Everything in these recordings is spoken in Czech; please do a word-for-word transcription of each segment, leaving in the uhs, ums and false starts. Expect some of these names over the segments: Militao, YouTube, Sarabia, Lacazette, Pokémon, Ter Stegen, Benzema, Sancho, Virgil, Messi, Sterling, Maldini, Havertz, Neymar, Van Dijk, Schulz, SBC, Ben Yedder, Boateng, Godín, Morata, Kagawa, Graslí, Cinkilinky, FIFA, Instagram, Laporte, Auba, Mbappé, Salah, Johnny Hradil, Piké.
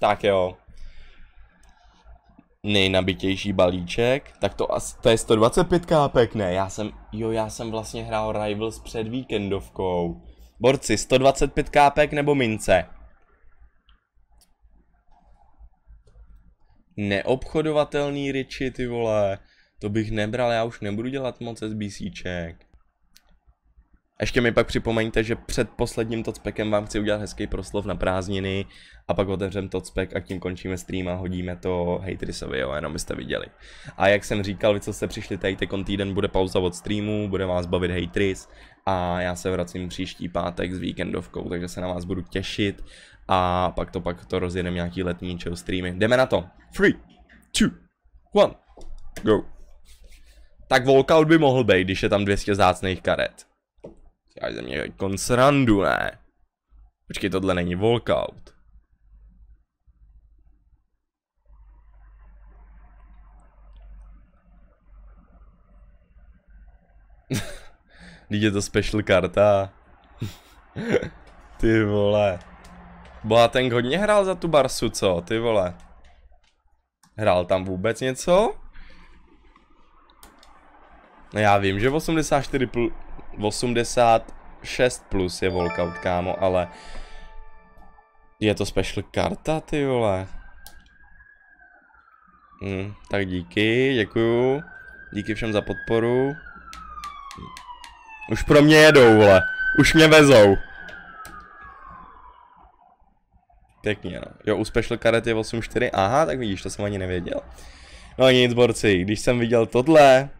Tak jo. Nejnabitější balíček. Tak to, to je sto dvacet pět kápek, ne? Já jsem, jo, já jsem vlastně hrál Rivals před víkendovkou. Borci, sto dvacet pět kápek nebo mince? Neobchodovatelný riči, ty vole. To bych nebral, já už nebudu dělat moc SBCček. Ještě mi pak připomeňte, že před posledním tocpekem vám chci udělat hezký proslov na prázdniny a pak otevřem tocpek a tím končíme stream a hodíme to hejtrisovi, jo, jenom byste viděli. A jak jsem říkal, vy co jste přišli tady, tekon týden bude pauza od streamu, bude vás bavit hejtris a já se vracím příští pátek s víkendovkou, takže se na vás budu těšit a pak to pak to rozjedeme nějaký letní chill streamy. Jdeme na to. tři, dva, jedna, go. Tak walkout by mohl být, když je tam dvě stě zácných karet. Já jsem měl konsrandu, ne? Počkej, tohle není walkout. Vždyť je to special karta. Ty vole. Boateng hodně hrál za tu Barsu, co? Ty vole. Hrál tam vůbec něco? No já vím, že osmdesát čtyři osmdesát šest plus je walkout, kámo, ale je to special karta, ty vole. Hm, tak díky, děkuju. Díky všem za podporu. Už pro mě jedou, vole. Už mě vezou. Pěkně, no. Jo, u special karet je osm čtyři. Aha, tak vidíš, to jsem ani nevěděl. No nic, borci, když jsem viděl tohle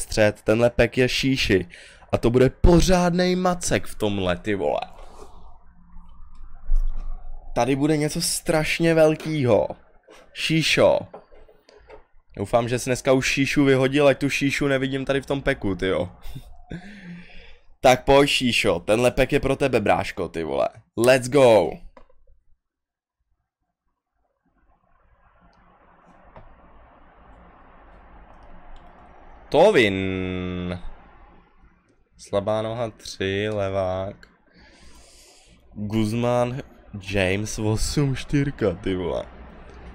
střed, tenhle pek je šíši. A to bude pořádnej macek v tomhle, ty vole. Tady bude něco strašně velkýho. Šíšo. Doufám, že jsi dneska už šíšu vyhodil, ať tu šíšu nevidím tady v tom peku, ty jo. Tak pojď, šíšo, tenhle pek je pro tebe, bráško, ty vole. Let's go. Tovin. Slabá noha tři, levák. Guzman, James osm čtyři, ty vole.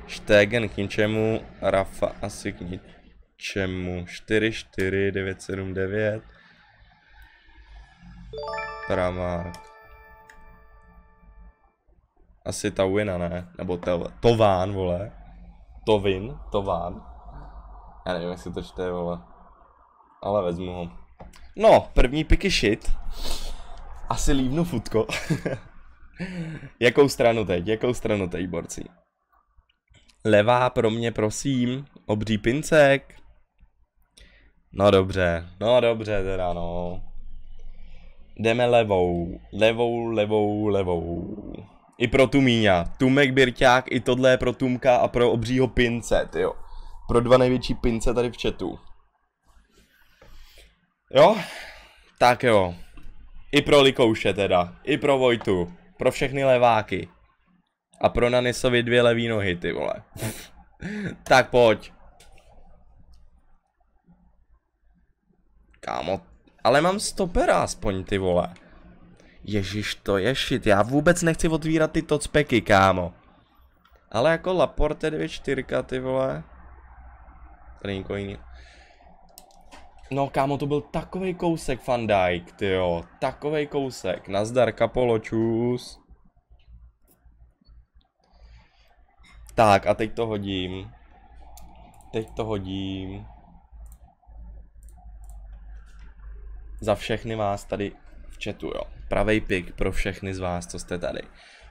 Stegen k ničemu, Rafa asi k ničemu. čtyři čtyři devět sedm devět. Pravák. Asi ta wina, ne? Nebo to, Tován, vole. Tovin, Tován. Já nevím, jestli to čte, vole. Ale vezmu ho. No, první piky shit. Asi líbnu futko. Jakou stranu teď, jakou stranu teď, borci? Levá pro mě, prosím. Obří pincek. No dobře, no dobře teda, no. Jdeme levou, levou, levou, levou. I pro Tumíňa. Tumek, Birťák, i tohle je pro Tumka a pro obřího pince, tyjo. Pro dva největší pince tady v chatu. Jo, tak jo. I pro Likouše teda, i pro Vojtu, pro všechny leváky. A pro Nanisovi dvě levý nohy, ty vole. Tak pojď. Kámo, ale mám stopera aspoň, ty vole. Ježiš, to je shit, já vůbec nechci otvírat ty tocpeky, kámo. Ale jako Laporte dvě čtyři, ty vole. Tady nikoho jiný. No kámo, to byl takovej kousek, Van Dijk, tyjo, takovej kousek, nazdar kapolo, čus. Tak a teď to hodím, teď to hodím. Za všechny vás tady v chatu, jo, pravej pik pro všechny z vás, co jste tady.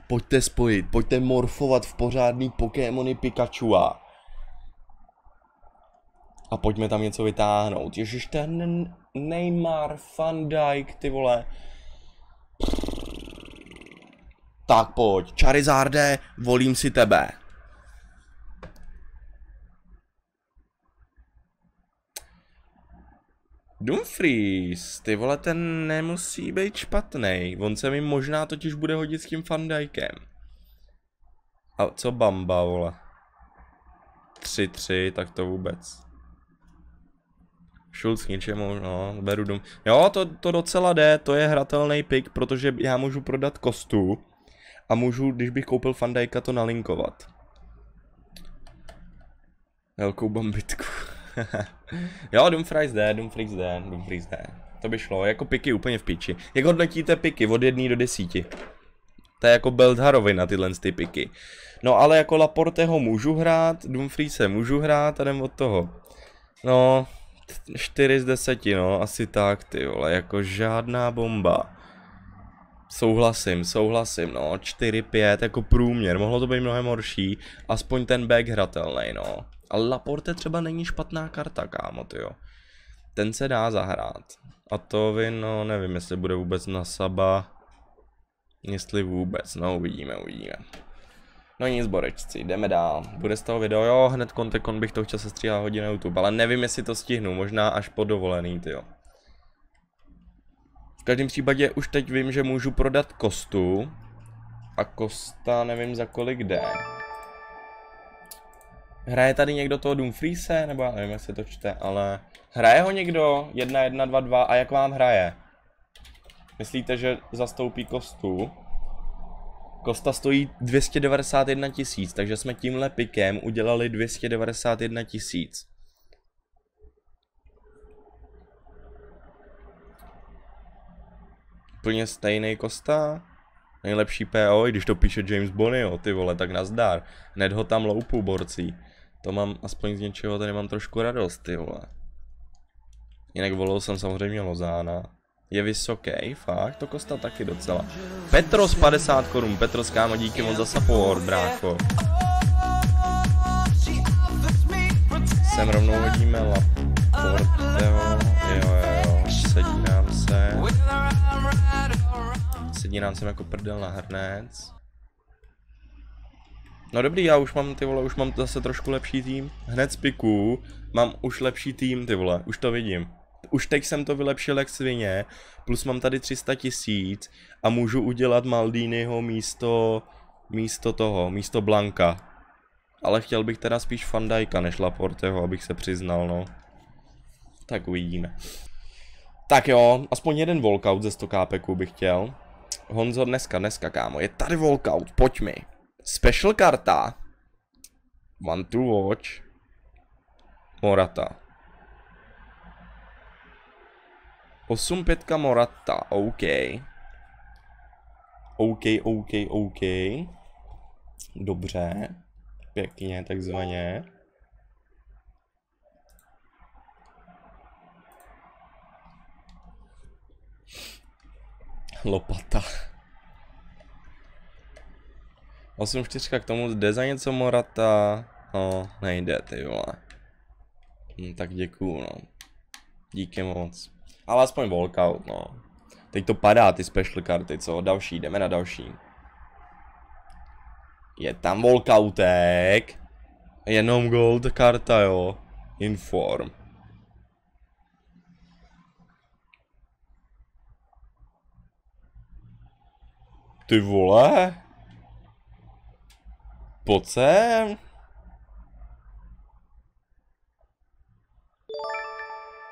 Pojďte spojit, pojďte morfovat v pořádný Pokémony Pikachua. A pojďme tam něco vytáhnout. Ježiš, ten Neymar, Van Dijk, ty vole. Tak pojď, Charizarde, volím si tebe. Dumfries, ty vole, ten nemusí být špatnej. On se mi možná totiž bude hodit s tím Van Dijkem. A co Bamba, vole. tři tři, tak to vůbec. Schulz k ničemu, no, beru dům. Jo, to, to docela jde, to je hratelný pick, protože já můžu prodat kostu a můžu, když bych koupil Van Dijka, to nalinkovat. Velkou bombitku. Jo, Dumfries jde, Dumfries jde, Dumfries jde. To by šlo, jako Piky úplně v píči. Jak odletíte Piky od jedné do desíti. To je jako Beldharovina tyhle ty Piky. No ale jako Laporte ho můžu hrát, Dumfries se můžu hrát a jdem od toho. No, čtyři z deseti, no, asi tak, ty vole, jako žádná bomba. Souhlasím, souhlasím, no, čtyři pět, jako průměr, mohlo to být mnohem horší, aspoň ten back hratelnej, no. Ale Laporte třeba není špatná karta, kámo, tyjo. Ten se dá zahrát. A to vy, no, nevím, jestli bude vůbec na Saba. Jestli vůbec, no, uvidíme, uvidíme. No nic, borečci, jdeme dál. Bude z toho video, jo, hned kontekon bych to chtěl sestříhat hodně na YouTube, ale nevím, jestli to stihnu, možná až po dovolený, tyjo. V každém případě už teď vím, že můžu prodat Kostu. A Kosta nevím, za kolik jde. Hraje tady někdo toho Dumfriese? Nebo já nevím, jestli to čte, ale... Hraje ho někdo? jedna jedna dva dva. A jak vám hraje? Myslíte, že zastoupí Kostu? Kosta stojí dvě stě devadesát jedna tisíc, takže jsme tímhle pikem udělali dvě stě devadesát jedna tisíc. Úplně stejný Kosta. Nejlepší P O, i když to píše James Bonio, ty vole, tak nazdar. Hned ho tam loupu, borcí. To mám aspoň z něčeho, tady mám trošku radost, ty vole. Jinak volil jsem samozřejmě Lozána. Je vysoký, fakt, to Kosta taky docela. Petros padesát korun, Petros, kámo, díky moc za support, brácho. Sem rovnou hodíme Laporteho, jo, jo, jo, sedí nám se. Sedí nám sem jako prdel na hrnec. No dobrý, já už mám, ty vole, už mám zase trošku lepší tým. Hned z piků mám už lepší tým, ty vole, už to vidím. Už teď jsem to vylepšil jak svině, plus mám tady tři sta tisíc a můžu udělat Maldiniho místo, místo toho, místo Blanka. Ale chtěl bych teda spíš Van Dijka než Laporteho, abych se přiznal, no. Tak uvidíme. Tak jo, aspoň jeden walkout ze sto ká pé ků bych chtěl. Honzo, dneska, dneska, kámo, je tady walkout, pojď mi. Special karta. One to watch. Morata. osm pět Morata, OK. OK, OK, OK. Dobře. Pěkně, takzvaně. Lopata. osm čtyři k tomu jde za něco Morata. No, nejde, ty vole. No, tak děkuju, no. Díky moc. Ale aspoň walkout, no. Teď to padá, ty special karty, co? Další, jdeme na další. Je tam walkoutek. Jenom gold karta, jo. Inform. Ty vole. Pojď sem.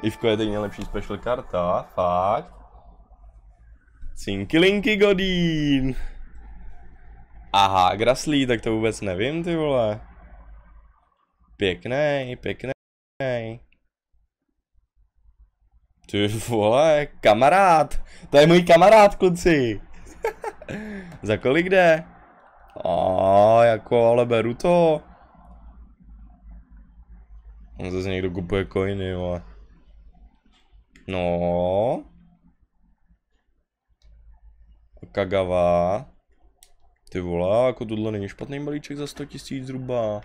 Ivko je teď nejlepší special karta, fakt. Cinkilinky Godín. Aha, Graslí, tak to vůbec nevím, ty vole. Pěknej, pěknej. Ty vole, kamarád. To je můj kamarád, kluci. Za kolik jde? A jako, ale beru to. On zase někdo kupuje coiny, jo. No. Kagawa. Ty vole, jako tohle není špatný balíček za sto tisíc zhruba.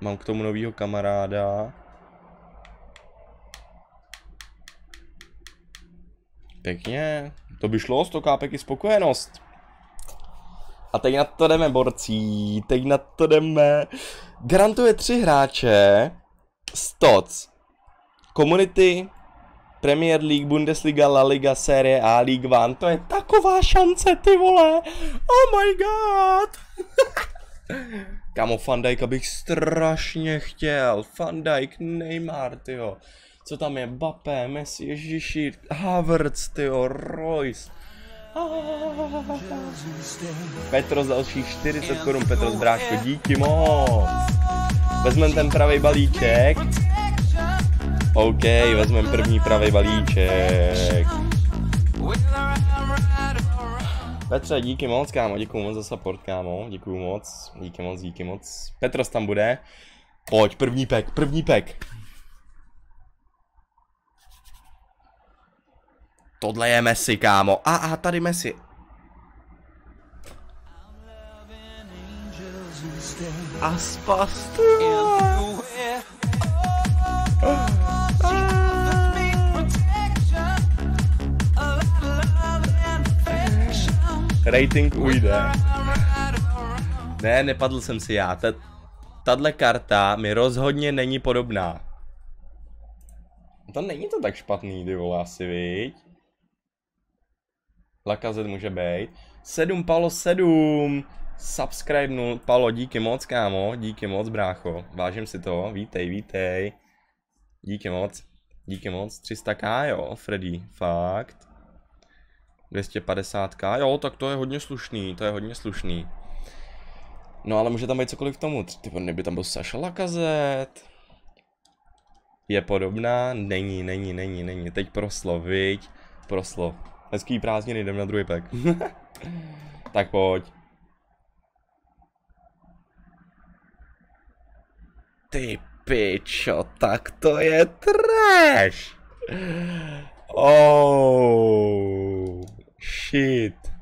Mám k tomu novýho kamaráda. Pěkně. To by šlo, sto ká pé ky spokojenost. A teď na to jdeme, borcí, teď na to jdeme. Garantuje tři hráče. Stoc. Community, Premier League, Bundesliga, La Liga, Serie A, League One. To je taková šance, ty vole. Oh my god. Kamo, Van Dijka bych strašně chtěl. Van Dijk, Neymar, tyjo. Co tam je? Mbappé, Messi, Ježiši, Havertz, tyjo, Royce. Petros dalších čtyřicet korun, Petros bráško, díky moc. Vezmeme ten pravý balíček. OK, vezmeme první pravý balíček. Petře, díky moc, kámo, děkuju moc za support, kámo, děkuju moc, díky moc, díky moc. Petros tam bude. Pojď, první pek, první pek. Tohle je Messi, kámo. A, a tady Messi. Aspas. Rating ujde. Ne, nepadl jsem si já. Tahle karta mi rozhodně není podobná. To není to tak špatný, ty vole, asi, viď? Lacazette může být. sedm Palo, sedm. Subscribe Palo, díky moc, kámo. Díky moc, brácho. Vážím si to. Vítej, vítej. Díky moc. Díky moc. tři sta k, jo, Freddy. Fakt. dvě stě padesát k. Jo, tak to je hodně slušný. To je hodně slušný. No, ale může tam být cokoliv k tomu. Ty neby tam byl Saša Lacazette. Je podobná? Není, není, není, není. Teď proslov, viď? Proslov. Hezký prázdniny, jdem na druhý pek. Tak pojď. Ty pičo, tak to je trash. Oh, shit.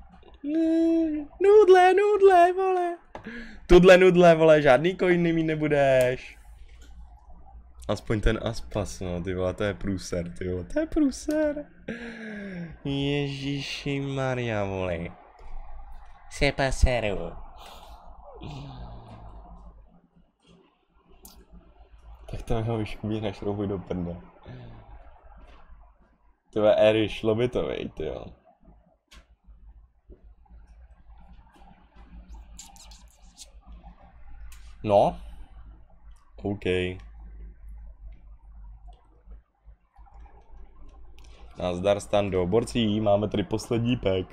Nudle, nudle, vole. Tudle nudle, vole, žádný coiny mi nebudeš. Aspoň ten Aspas, no, ty vole, to je průser, ty vole, to je průser. Ježíši Maria, vole. Se paseru. Tak to jeho vyškubí našroubuj do prde. Ty vole, Eri, šlo by to, vej, ty jo. No. OK. Nazdar Stando, borcí, máme tady poslední pek.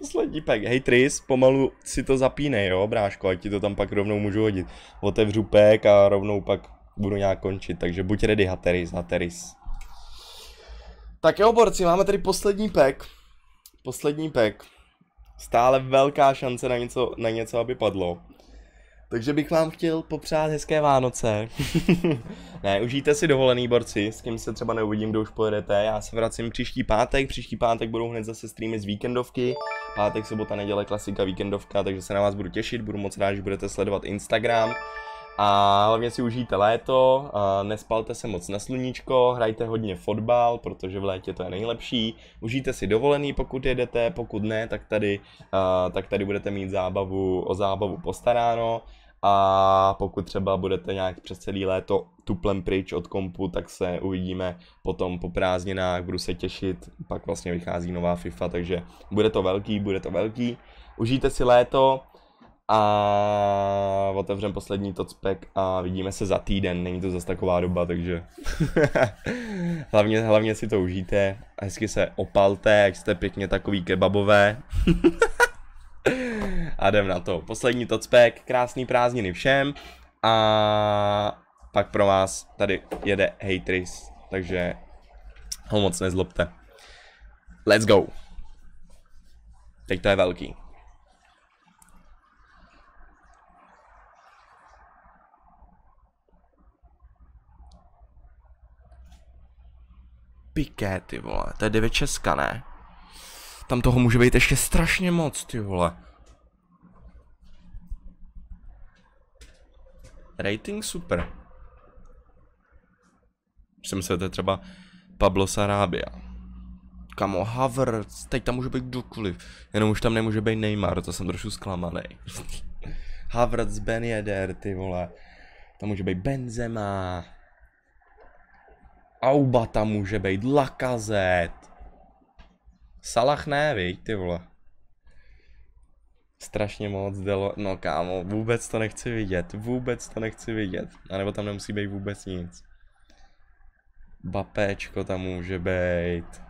Poslední pek, hej Tris, pomalu si to zapínej, jo, bráško, ať ti to tam pak rovnou můžu hodit. Otevřu pek a rovnou pak budu nějak končit, takže buď ready, Hateris, Hateris. Tak jo, borci, máme tady poslední pek. Poslední pek. Stále velká šance na něco, na něco, aby padlo. Takže bych vám chtěl popřát hezké Vánoce. Ne, užijte si dovolený, borci, s kým se třeba neuvidím, kdo už pojedete. Já se vracím příští pátek, příští pátek budou hned zase streamy z víkendovky. Pátek, sobota, neděle, klasika, víkendovka, takže se na vás budu těšit, budu moc rád, že budete sledovat Instagram. A hlavně si užijte léto, nespalte se moc na sluníčko, hrajte hodně fotbal, protože v létě to je nejlepší. Užijte si dovolený, pokud jedete, pokud ne, tak tady, tak tady budete mít zábavu, o zábavu postaráno. A pokud třeba budete nějak přes celý léto tuplem pryč od kompu, tak se uvidíme potom po prázdninách, budu se těšit, pak vlastně vychází nová FIFA, takže bude to velký, bude to velký. Užijte si léto. A otevřem poslední totspek a vidíme se za týden, není to zase taková doba, takže hlavně, hlavně si to užijte, hezky se opalte, jak jste pěkně takový kebabové. A jdem na to, poslední totspek, krásný prázdniny všem a pak pro vás tady jede Hatris, takže ho moc nezlobte. Let's go. Teď to je velký. Piké, ty vole, to je devět šest, ne? Tam toho může být ještě strašně moc, ty vole. Rating super. Myslím si, že to je třeba Pablo Sarabia. Kamo, Havertz, teď tam může být kdokoliv. Jenom už tam nemůže být Neymar, to jsem trošku zklamaný. Havertz, Ben Yedder, ty vole. Tam může být Benzema. Auba tam může být, Lacazette. Salah ne, viď, ty vole. Strašně moc delo, no kámo, vůbec to nechci vidět, vůbec to nechci vidět. A nebo tam nemusí být vůbec nic. Bapéčko tam může být.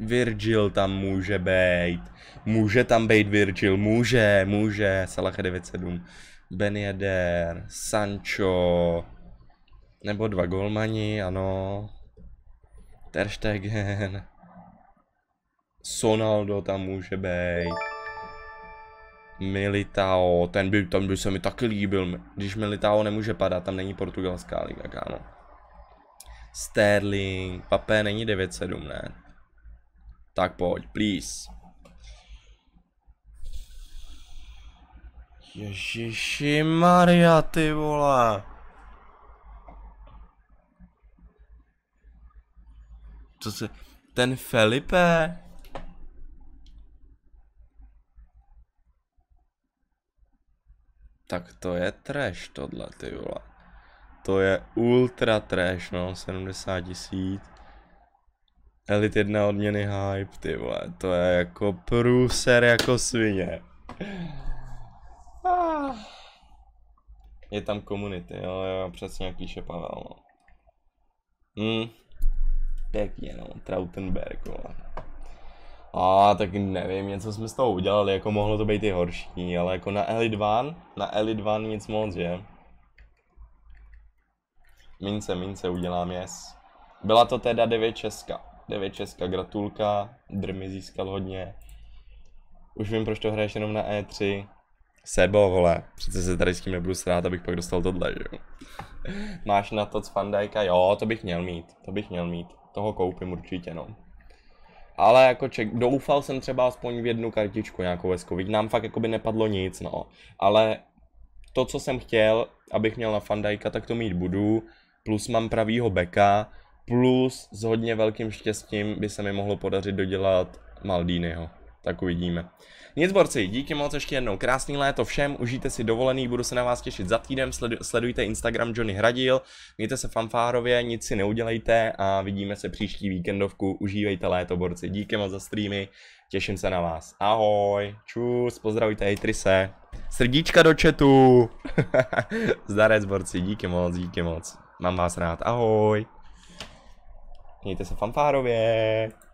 Virgil tam může být. Může tam být Virgil, může, může. Salah devět sedm. Ben Yedder, Sancho. Nebo dva golmani, ano. Ter Stegen. Sonaldo tam může být. Militao, ten by, ten by se mi taky líbil. Když Militao nemůže padat, tam není portugalská liga, kámo. Sterling, Papé není devět sedm, ne? Tak pojď, please. Ježiši Maria, ty vole. Co se... Ten Felipe... Tak to je trash tohle, ty vole. To je ultra trash, no, sedmdesát tisíc. Elite jedna odměny hype, ty vole, to je jako průser jako svině. Je tam community, jo, jo, přesně jak píše Pavel, no. Hm, pěkně, no, Trautenberg, vole. A tak nevím, něco jsme s toho udělali, jako mohlo to být i horší, ale jako na Elite One, na Elite One nic moc, že? Mince, mince, udělám yes. Byla to teda devět šest. devět šest, gratulka, Drmy získal hodně. Už vím, proč to hraješ jenom na E tři. Sebo, vole, přece se tady s tím nebudu srát, abych pak dostal tohle, že jo. Máš na to z Van Dijka? Jo, to bych měl mít, to bych měl mít. Toho koupím určitě, no. Ale jako ček, doufal jsem třeba aspoň v jednu kartičku nějakou hezkou, vidí, nám fakt jakoby nepadlo nic, no. Ale to, co jsem chtěl, abych měl na Van Dijka, tak to mít budu. Plus mám pravýho beka, plus s hodně velkým štěstím by se mi mohlo podařit dodělat Maldiniho. Tak uvidíme. Nic borci, díky moc ještě jednou, krásný léto všem, užijte si dovolený, budu se na vás těšit za týden, sledu, sledujte Instagram Johnny Hradil, mějte se fanfárově, nic si neudělejte a vidíme se příští víkendovku, užívejte léto borci, díky moc za streamy, těším se na vás, ahoj, čus, pozdravujte hejtrise, srdíčka do chatu, zdarec borci, díky moc, díky moc, mám vás rád, ahoj, mějte se fanfárově.